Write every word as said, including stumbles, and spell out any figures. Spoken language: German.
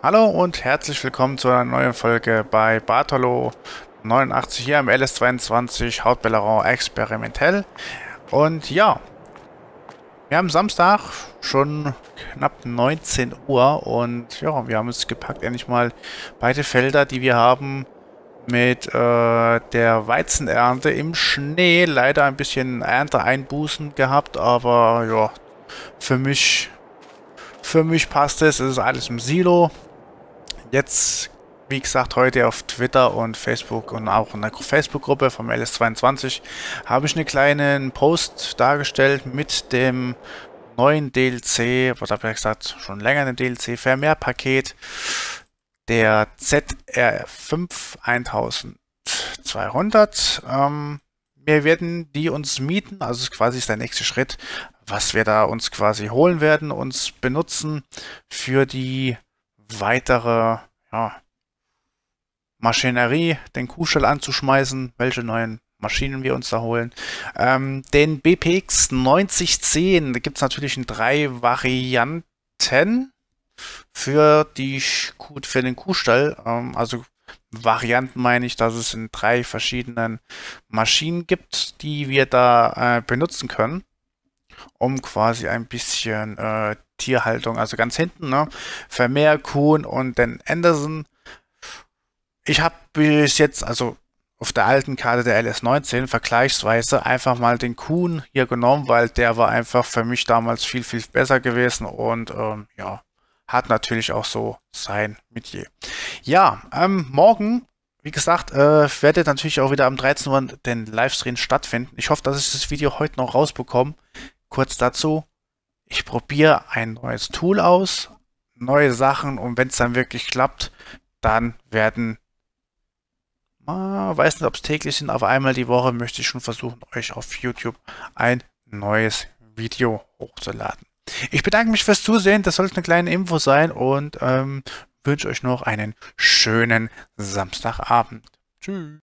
Hallo und herzlich willkommen zu einer neuen Folge bei Bartholo neunundachtzig hier im L S zweiundzwanzig Haut-Beyleron experimentell. Und ja, wir haben Samstag, schon knapp neunzehn Uhr, und ja, wir haben es gepackt, endlich mal beide Felder, die wir haben, mit äh, der Weizenernte im Schnee. Leider ein bisschen Ernteeinbußen gehabt, aber ja, für mich, für mich passt es, es ist alles im Silo. Jetzt, wie gesagt, heute auf Twitter und Facebook und auch in der Facebook-Gruppe vom L S zweiundzwanzig habe ich einen kleinen Post dargestellt mit dem neuen D L C, was habe ich gesagt, schon länger ein D L C-Vermeer-Paket, der Z R fünf zwölfhundert. Ähm, wir werden die uns mieten, also ist quasi der nächste Schritt, was wir da uns quasi holen werden, uns benutzen für die weitere, ja, Maschinerie, den Kuhstall anzuschmeißen, welche neuen Maschinen wir uns da holen. Ähm, den B P X neunzig zehn, da gibt es natürlich in drei Varianten für, die, für den Kuhstall. Ähm, also Varianten meine ich, dass es in drei verschiedenen Maschinen gibt, die wir da äh, benutzen können, um quasi ein bisschen äh, Tierhaltung, also ganz hinten, ne? Vermeer, Kuhn und den Anderson. Ich habe bis jetzt, also auf der alten Karte der L S neunzehn, vergleichsweise einfach mal den Kuhn hier genommen, weil der war einfach für mich damals viel, viel besser gewesen und ähm, ja, hat natürlich auch so sein Metier. Ja, ähm, morgen, wie gesagt, äh, werdet natürlich auch wieder am dreizehn Uhr den Livestream stattfinden. Ich hoffe, dass ich das Video heute noch rausbekomme. Kurz dazu, ich probiere ein neues Tool aus, neue Sachen, und wenn es dann wirklich klappt, dann werden... Ah, weiß nicht, ob es täglich sind, aber einmal die Woche möchte ich schon versuchen, euch auf YouTube ein neues Video hochzuladen. Ich bedanke mich fürs Zusehen, das sollte eine kleine Info sein, und ähm, wünsche euch noch einen schönen Samstagabend. Tschüss.